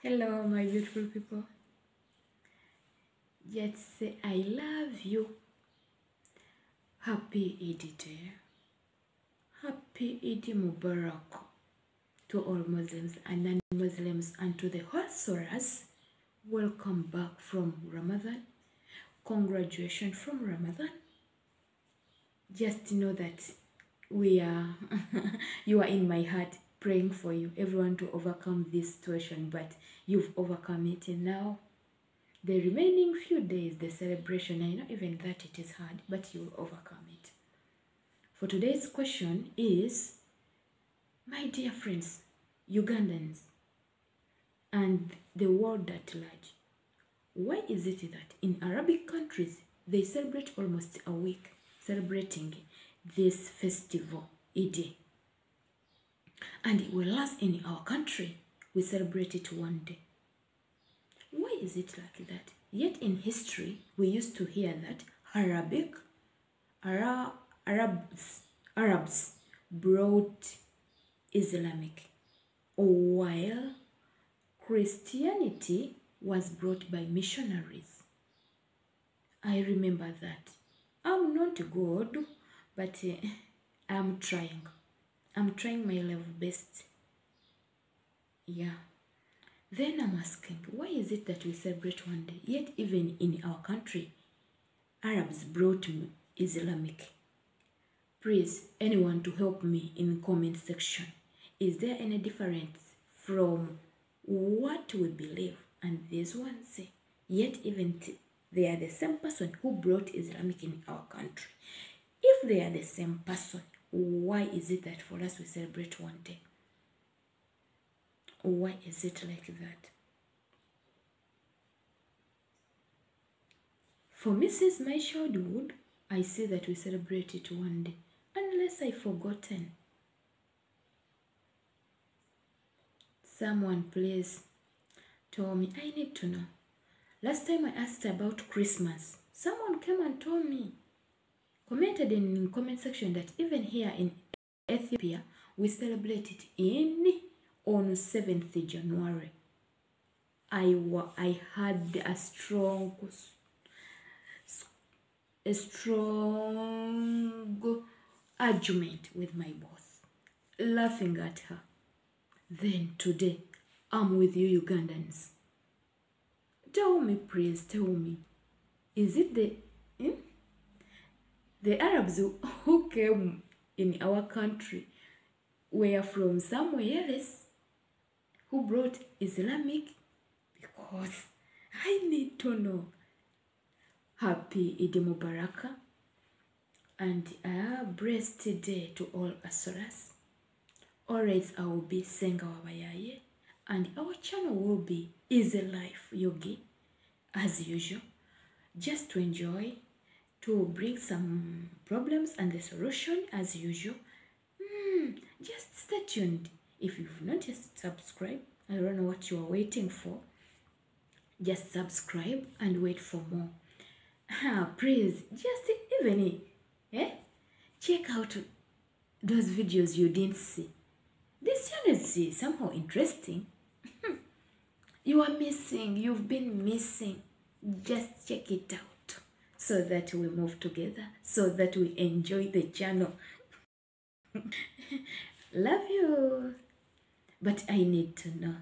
Hello, my beautiful people. Let's say I love you. Happy Eid day. Happy Eid Mubarak to all Muslims and non-Muslims and to the whole Sorahs. Welcome back from Ramadan. Congratulations from Ramadan. Just know that we are you are in my heart, praying for you, everyone, to overcome this situation, but you've overcome it. And now the remaining few days, the celebration, I know even that it is hard, but you will overcome it. For today's question is, my dear friends, Ugandans and the world at large, why is it that in Arabic countries they celebrate almost a week celebrating this festival, Eid? And it will last in our country. We celebrate it one day. Why is it like that? Yet in history, we used to hear that Arabs brought Islamic, while Christianity was brought by missionaries. I remember that. I'm not God, but I'm trying. I'm trying my level best. Yeah. Then I'm asking, why is it that we celebrate one day? Yet even in our country, Arabs brought Islamic. Please, anyone to help me in comment section. Is there any difference from what we believe and these ones say? Yet even they are the same person who brought Islamic in our country. If they are the same person, why is it that for us we celebrate one day? Why is it like that? For me, since my childhood, I see that we celebrate it one day, unless I've forgotten. Someone please tell me, I need to know. Last time I asked about Christmas, someone came and told me, commented in comment section, that even here in Ethiopia, we celebrate it on 7th January. I had a strong argument with my boss, laughing at her. Then today, I'm with you Ugandans. Tell me, please, tell me, is it the Arabs who came in our country were from somewhere else who brought Islamic? Because I need to know. Happy Eid Mubarak and a blessed day to all Asoras. Always I will be Senga Wabayaye and our channel will be Easy Life Yogi as usual. Just to enjoy, to bring some problems and the solution as usual. Just stay tuned. If you've not just subscribed, I don't know what you are waiting for. Just subscribe and wait for more. Please, just even check out those videos you didn't see. This one is somehow interesting. You are missing. You've been missing. Just check it out, so that we move together, so that we enjoy the channel. Love you. But I need to know.